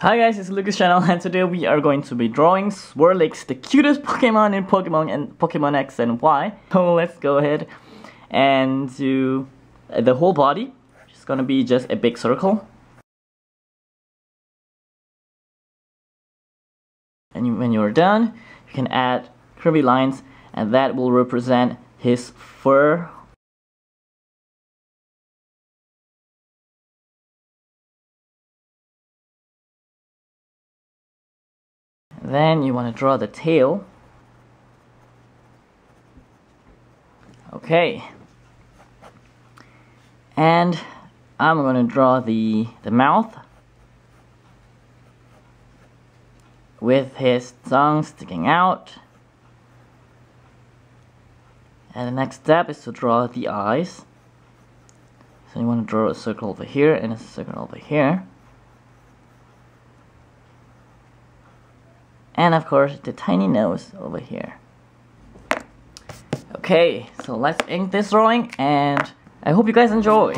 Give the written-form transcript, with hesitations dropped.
Hi guys, it's Lukischannel, and today we are going to be drawing Swirlix, the cutest Pokemon in Pokemon and Pokemon X and Y. So let's go ahead and do the whole body. It's gonna be just a big circle. And when you're done, you can add curvy lines, and that will represent his fur. Then you want to draw the tail. Okay. And I'm going to draw the mouth with his tongue sticking out. And the next step is to draw the eyes. So you want to draw a circle over here and a circle over here. And of course, the tiny nose over here. Okay, so let's ink this drawing, and I hope you guys enjoy!